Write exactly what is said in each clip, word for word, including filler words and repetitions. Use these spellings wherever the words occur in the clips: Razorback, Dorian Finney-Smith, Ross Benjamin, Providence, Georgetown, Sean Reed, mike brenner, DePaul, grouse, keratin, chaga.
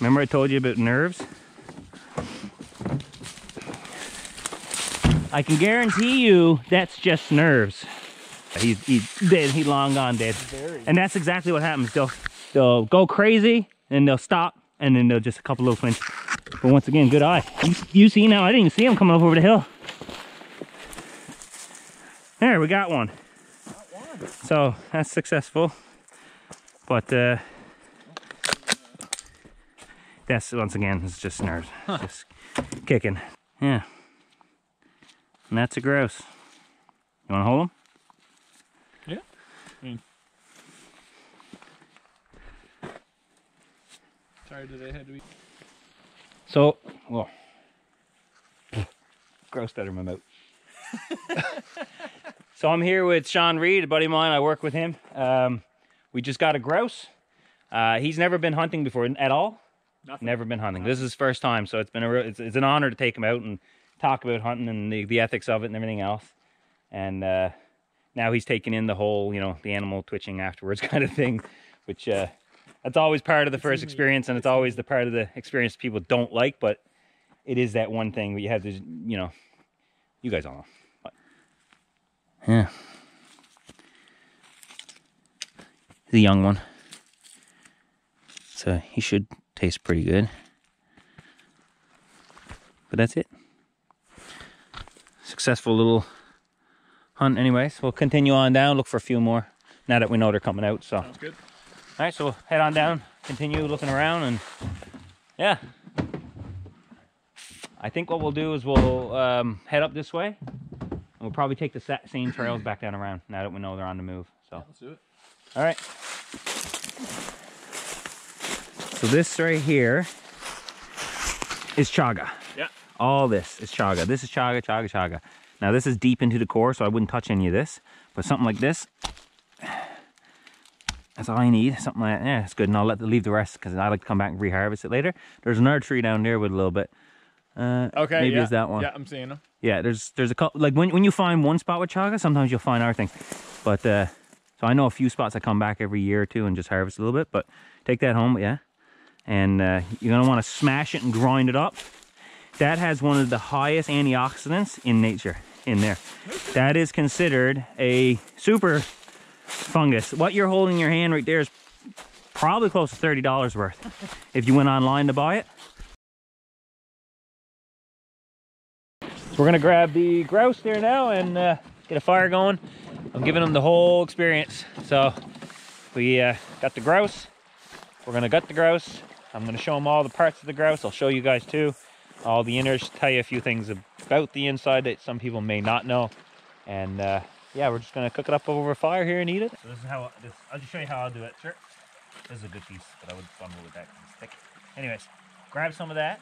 Remember I told you about nerves? I can guarantee you that's just nerves. He's, he's dead, he's long gone dead. And that's exactly what happens. They'll, they'll go crazy and they'll stop and then they'll just a couple little flinches. But once again, good eye. You, you see now, I didn't even see him coming up over the hill. There, we got one. Got one. So that's successful. But uh, that's, once again, it's just nerves. Huh. Just kicking. Yeah. And that's a grouse. You want to hold him? Yeah. I mean, sorry that I had to eat. So, well, grouse out of my mouth. So I'm here with Sean Reed, a buddy of mine. I work with him. Um, we just got a grouse. Uh, he's never been hunting before at all. Nothing. Never been hunting. Nothing. This is his first time, so it's been a real, it's, it's an honor to take him out and talk about hunting and the, the ethics of it and everything else. And uh, now he's taking in the whole, you know, the animal twitching afterwards kind of thing, which uh, that's always part of the first experience, and it's always the part of the experience people don't like, but it is that one thing where you have to, you know, you guys all know. But. Yeah. He's a young one, so he should taste pretty good. But that's it. Successful little hunt anyways. We'll continue on down, look for a few more now that we know they're coming out. So sounds good. All right, so we'll head on down, continue looking around, and yeah, I think what we'll do is we'll um, head up this way and we'll probably take the same trails back down around now that we know they're on the move. So yeah, let's do it. All right, so this right here is chaga. Yeah. All this is chaga. This is chaga, chaga, chaga. Now this is deep into the core, so I wouldn't touch any of this. But something like this, that's all I need. Something like that, yeah, it's good. And I'll let the, leave the rest because I like to come back and reharvest it later. There's another tree down there with a little bit. Uh, okay, maybe yeah. It's that one. Yeah, I'm seeing them. Yeah, there's there's a couple. Like when when you find one spot with chaga, sometimes you'll find other things. But uh, so I know a few spots I come back every year or two and just harvest a little bit. But take that home, yeah. And uh, you're gonna want to smash it and grind it up. That has one of the highest antioxidants in nature in there. That is considered a super fungus. What you're holding in your hand right there is probably close to thirty dollars worth if you went online to buy it. So we're gonna grab the grouse there now and uh, get a fire going. I'm giving them the whole experience. So we uh, got the grouse. We're gonna gut the grouse. I'm gonna show them all the parts of the grouse. I'll show you guys too. All the innards, tell you a few things about the inside that some people may not know. And uh, yeah, we're just gonna cook it up over a fire here and eat it. So this is how, this, I'll just show you how I'll do it. Sure. This is a good piece, but I would bundle with that because it's thick. Anyways, grab some of that.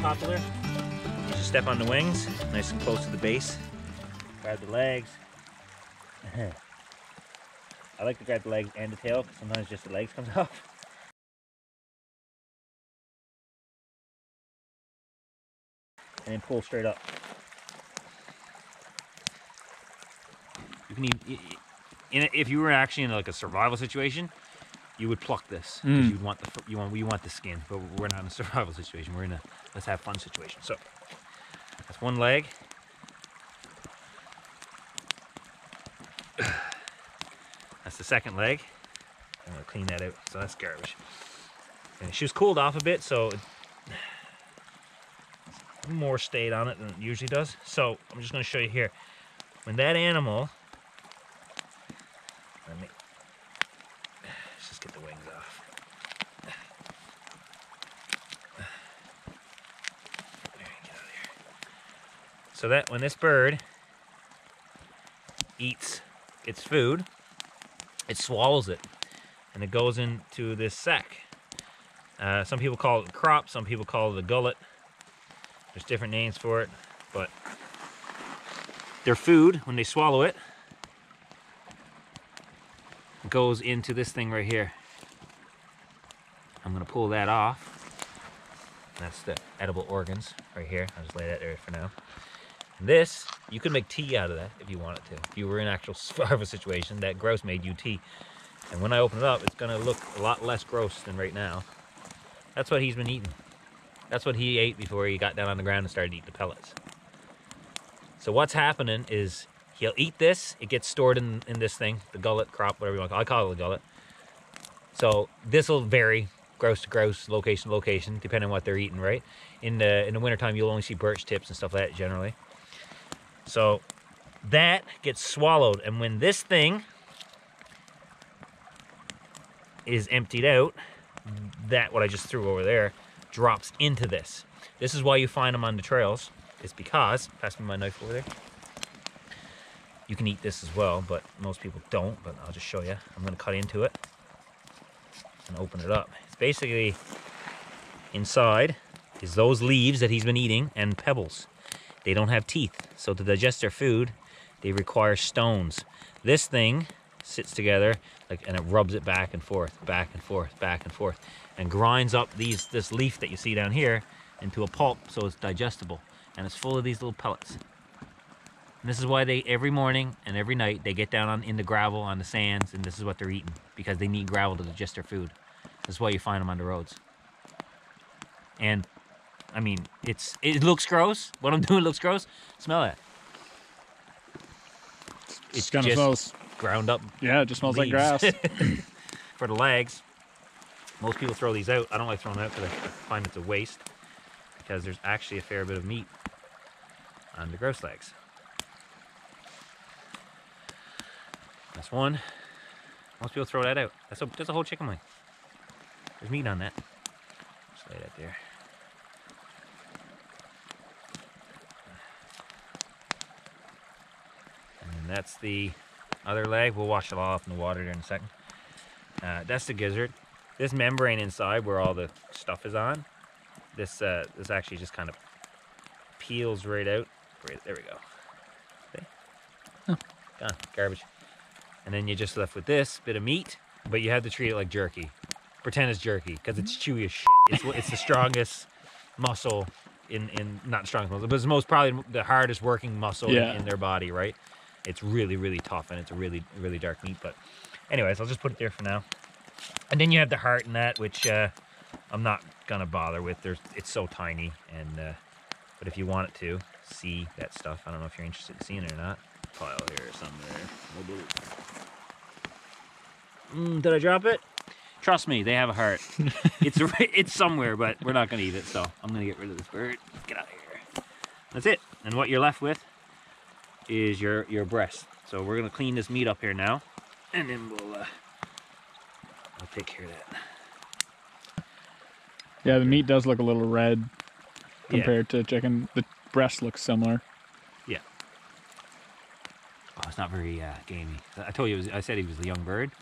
Popular. You just step on the wings, nice and close to the base. Grab the legs. I like to grab the legs and the tail because sometimes just the legs comes off. And then pull straight up. You can even, in a, if you were actually in like a survival situation, you would pluck this because mm. you want the you want you want the skin, but we're not in a survival situation. We're in a let's have fun situation. So that's one leg. That's That's the second leg. I'm gonna clean that out, so that's garbage. And she was cooled off a bit, so more stayed on it than it usually does. So I'm just gonna show you here. When that animal, let me, let's just get the wings off. There, get out of here. So that when this bird eats its food, it swallows it, and it goes into this sack. Uh, some people call it the crop, some people call it the gullet. There's different names for it, but their food, when they swallow it, goes into this thing right here. I'm gonna pull that off. That's the edible organs right here. I'll just lay that there for now. And this, you can make tea out of that if you wanted to. If you were in actual survival situation, that grouse made you tea. And when I open it up, it's gonna look a lot less gross than right now. That's what he's been eating. That's what he ate before he got down on the ground and started eating the pellets. So what's happening is he'll eat this, it gets stored in, in this thing, the gullet, crop, whatever you want to call it. I call it the gullet. So this will vary grouse to grouse, location to location, depending on what they're eating, right? In the, in the wintertime, you'll only see birch tips and stuff like that generally. So that gets swallowed. And when this thing is emptied out, that what I just threw over there drops into this. This is why you find them on the trails. It's because, pass me my knife over there. You can eat this as well, but most people don't, but I'll just show you. I'm gonna cut into it and open it up. It's basically, inside is those leaves that he's been eating and pebbles. They don't have teeth, so to digest their food, they require stones. This thing sits together like, and it rubs it back and forth, back and forth, back and forth, and grinds up these this leaf that you see down here into a pulp so it's digestible. And it's full of these little pellets. And this is why they, every morning and every night, they get down on, in the gravel, on the sands, and this is what they're eating, because they need gravel to digest their food. That's why you find them on the roads. And, I mean, it's it looks gross. What I'm doing looks gross. Smell that. It's kind of smells. Ground up. Yeah, it just smells leaves. Like grass. For the legs, most people throw these out. I don't like throwing them out because I find it's a waste, because there's actually a fair bit of meat on the grouse legs. That's one. Most people throw that out. That's a, that's a whole chicken wing. There's meat on that. Just lay that there. And then that's the other leg. We'll wash it all off in the water there in a second. Uh, that's the gizzard. This membrane inside where all the stuff is on, this uh, this actually just kind of peels right out. Right, there we go. See? Huh. Gone, garbage. And then you're just left with this bit of meat, but you have to treat it like jerky. Pretend it's jerky, because it's chewy as shit. It's, it's the strongest muscle in, in, not the strongest muscle, but it's most probably the hardest working muscle yeah. in, in their body, right? It's really, really tough, and it's a really, really dark meat. But anyways, I'll just put it there for now. And then you have the heart and that, which uh, I'm not gonna bother with. There's, it's so tiny, and uh, but if you want it to see that stuff, I don't know if you're interested in seeing it or not. Pile here or something there. Mm, did I drop it? Trust me, they have a heart. it's it's somewhere, but we're not gonna eat it, so I'm gonna get rid of this bird. Let's get out of here. That's it. And what you're left with is your your breast. So we're gonna clean this meat up here now, and then we'll uh, I'll take care of that. Yeah, the meat does look a little red compared yeah. to chicken. The breast looks similar. Yeah. Oh, it's not very uh, gamey. I told you, it was, I said he was a young bird.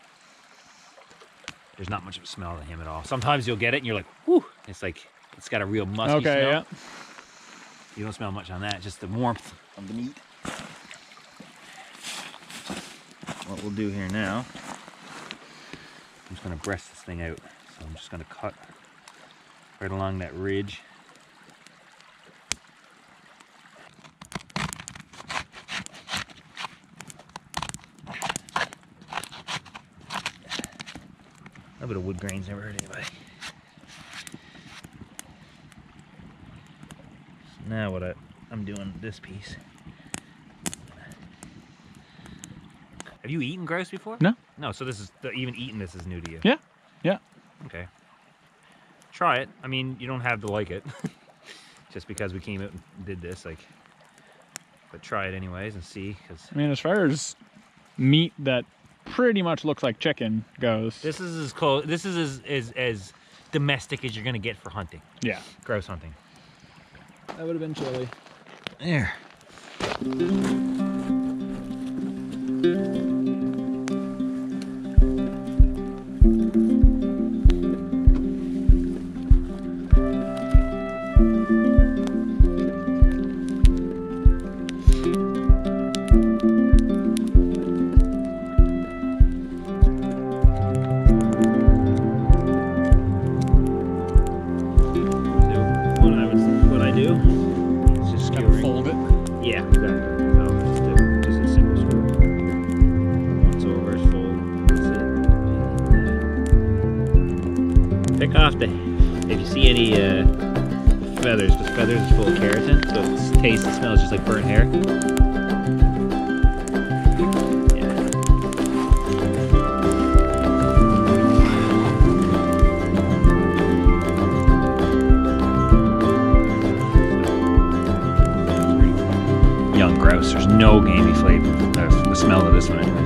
There's not much of a smell to him at all. Sometimes you'll get it and you're like, whew. It's like, it's got a real musky okay, smell. Yeah. You don't smell much on that, just the warmth of the meat. What we'll do here now, I'm just going to breast this thing out. So I'm just going to cut right along that ridge. A bit of wood grains never hurt anybody. So now what I, I'm doing this piece. Have you eaten grouse before? No. No, so this is, even eating this is new to you? Yeah, yeah. Okay. Try it. I mean, you don't have to like it. Just because we came out and did this, like... But try it anyways and see, because... I mean, as far as meat that pretty much looks like chicken goes... This is as close... This is as, as, as domestic as you're going to get for hunting. Yeah. Grouse hunting. That would have been chilly. There. Off the, if you see any uh, feathers, because feathers is full of keratin, so it tastes and smells just like burnt hair. Yeah. Young grouse, there's no gamey flavor, uh, the smell of this one anyways.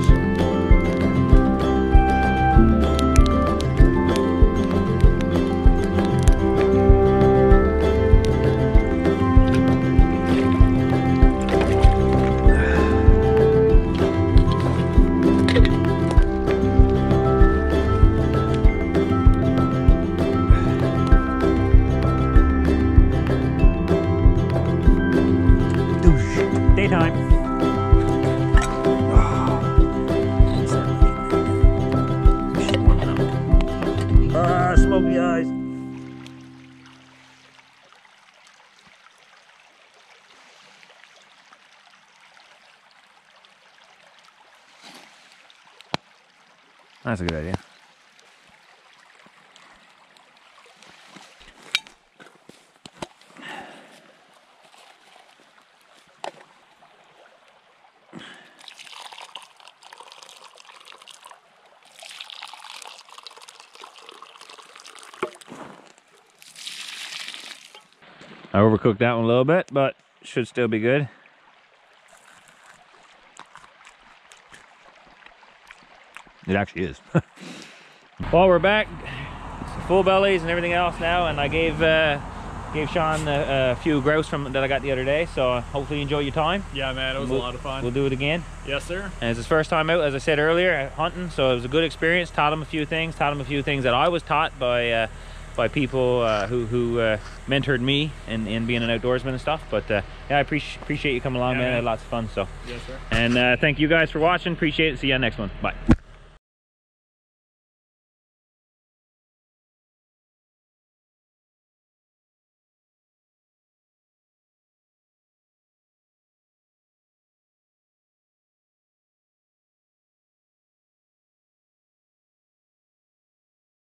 That's a good idea. I overcooked that one a little bit, but should still be good. It actually is. Well, we're back, full bellies and everything else now, and I gave uh, gave Sean a, a few grouse from that I got the other day. So hopefully you enjoy your time. Yeah, man, it was we'll, a lot of fun. We'll do it again. Yes, sir. And it's his first time out, as I said earlier, hunting, so it was a good experience. Taught him a few things. Taught him a few things that I was taught by uh, by people uh, who who uh, mentored me and in, in being an outdoorsman and stuff. But uh, yeah, I pre appreciate you coming along, yeah, man. man. I had lots of fun. So yes, sir. And uh, thank you guys for watching. Appreciate it. See you on the next one. Bye.